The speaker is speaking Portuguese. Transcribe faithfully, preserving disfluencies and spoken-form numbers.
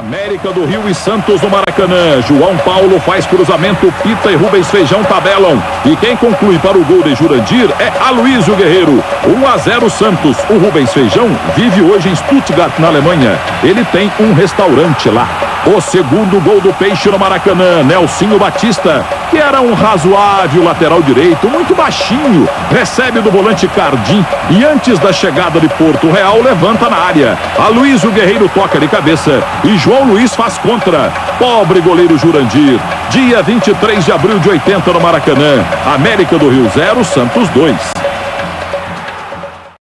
América do Rio e Santos no Maracanã. João Paulo faz cruzamento, Pita e Rubens Feijão tabelam. E quem conclui para o gol de Jurandir é Aluísio Guerreiro. um a zero Santos. O Rubens Feijão vive hoje em Stuttgart, na Alemanha. Ele tem um restaurante lá. O segundo gol do Peixe no Maracanã, Nelsinho Batista, que era um razoável lateral direito, muito baixinho, recebe do volante Cardim e antes da chegada de Porto Real levanta na área. Aluísio Guerreiro toca de cabeça e João Luiz faz contra. Pobre goleiro Jurandir. Dia vinte e três de abril de oitenta no Maracanã. América do Rio zero, Santos dois.